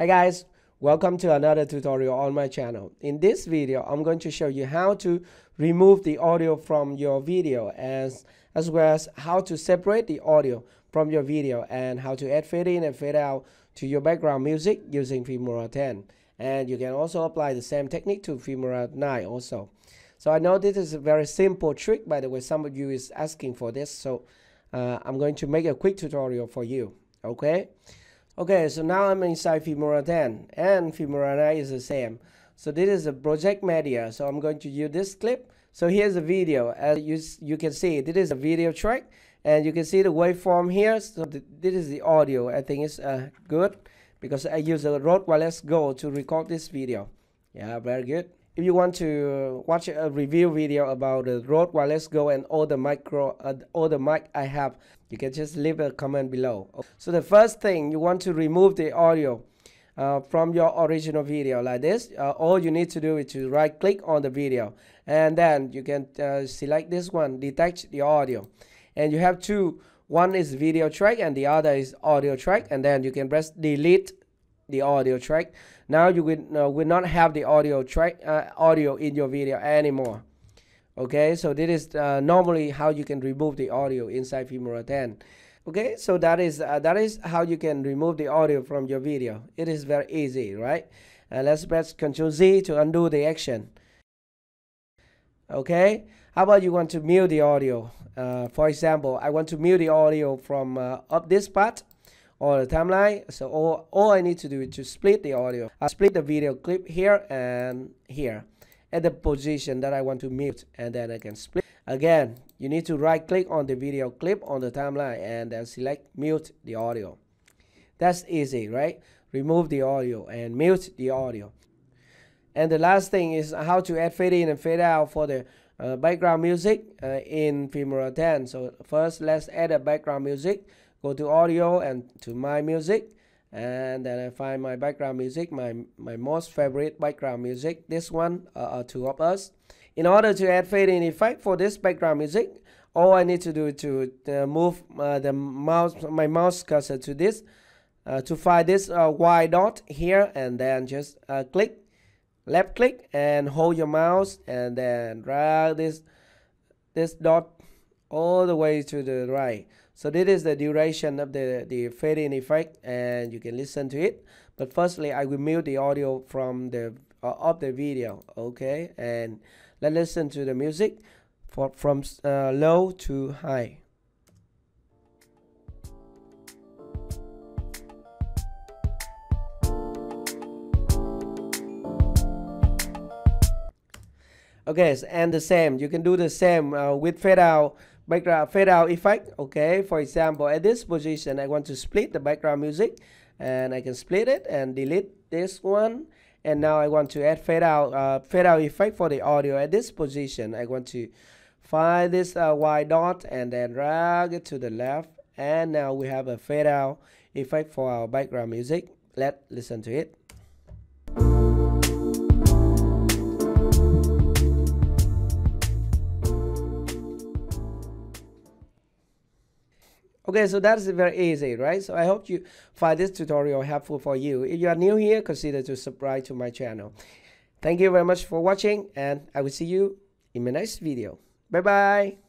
Hi guys, welcome to another tutorial on my channel. In this video, I'm going to show you how to remove the audio from your video as well as how to separate the audio from your video and how to add fade in and fade out to your background music using Filmora 10. And you can also apply the same technique to Filmora 9 also. So I know this is a very simple trick, by the way, some of you is asking for this. So I'm going to make a quick tutorial for you, okay? Okay, so now I'm inside Filmora 10 and Filmora 9 is the same. So this is a project media. So I'm going to use this clip. So here's a video. As you can see, this is a video track and you can see the waveform here. So this is the audio. I think it's good because I use the Rode Wireless Go to record this video. Yeah, very good. If you want to watch a review video about the Rode Wireless Go and all the mic I have, you can just leave a comment below. So the first thing, you want to remove the audio from your original video like this. All you need to do is to right click on the video and then you can select this one, detach the audio. And you have two, one is video track and the other is audio track, and then you can press delete the audio track. Now you will not have the audio track audio in your video anymore. Okay, so this is normally how you can remove the audio inside Filmora 10. Okay, so that is how you can remove the audio from your video. It is very easy, right? Let's press Ctrl Z to undo the action. Okay, how about you want to mute the audio? For example, I want to mute the audio from up this part or the timeline. So all I need to do is to split the audio. I split the video clip here and here at the position that I want to mute, and then I can split. Again, you need to right click on the video clip on the timeline and then select mute the audio. That's easy, right? Remove the audio and mute the audio. And the last thing is how to add fade in and fade out for the background music in Filmora 10. So first, let's add a background music. Go to audio and to my music, and then I find my background music, my most favorite background music, this one, two of us. In order to add fade in effect for this background music, all I need to do is to move my mouse cursor to this, to find this Y dot here, and then just click, left click and hold your mouse and then drag this dot all the way to the right. So this is the duration of the fade-in effect, and you can listen to it. But firstly, I will mute the audio from the of the video. Okay, and let's listen to the music from low to high. Okay, and the same. You can do the same with fade-out. Background fade out effect. Okay, for example, at this position I want to split the background music, and I can split it and delete this one. And now I want to add fade out effect for the audio. At this position I want to find this Y dot and then drag it to the left, and now we have a fade out effect for our background music. Let's listen to it. Okay, so that's very easy, right? So I hope you find this tutorial helpful for you. If you are new here, consider to subscribe to my channel. Thank you very much for watching, and I will see you in my next video. Bye-bye.